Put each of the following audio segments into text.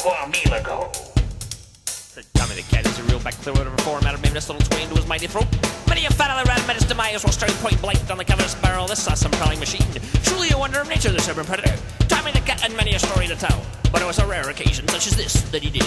over a meal ago. The dummy the cat is a real back clear over form out of him, this little twain to his mighty throat. Many a fat of the rat menace to my eyes will strike point blank on the covetous barrel. This saw some prowling machine. Truly a wonder of nature, this urban predator. Tommy the cat and many a story to tell. But it was a rare occasion such as this that he did.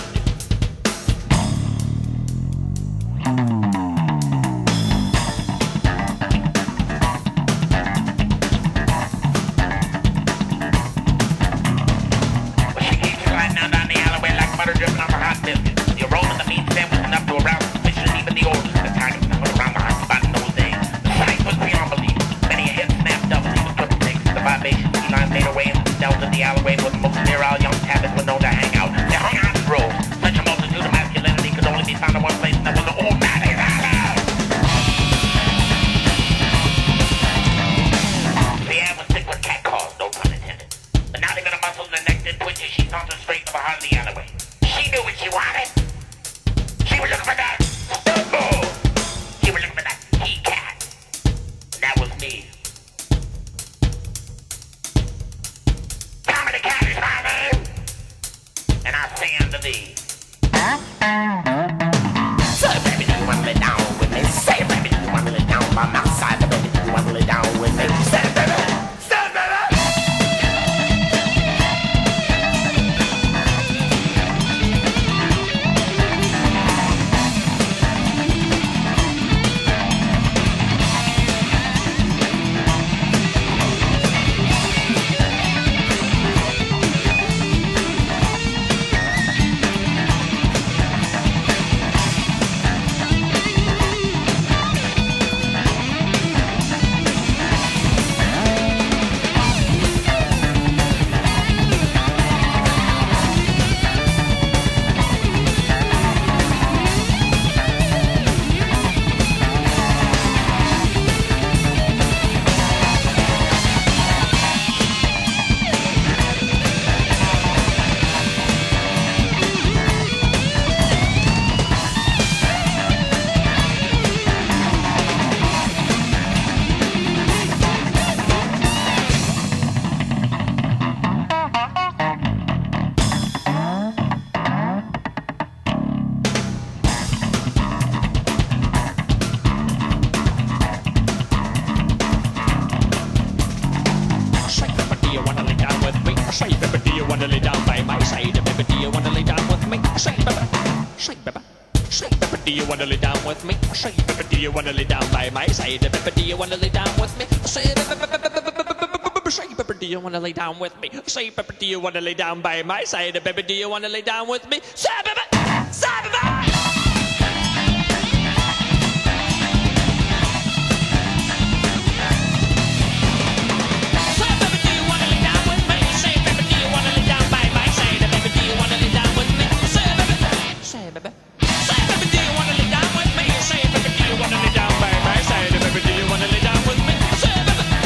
Say, Pepper, do you want to lay down by my side? Pepper, do you want to lay down with me? Say,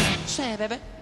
Pepper, say, Pepper! Baby.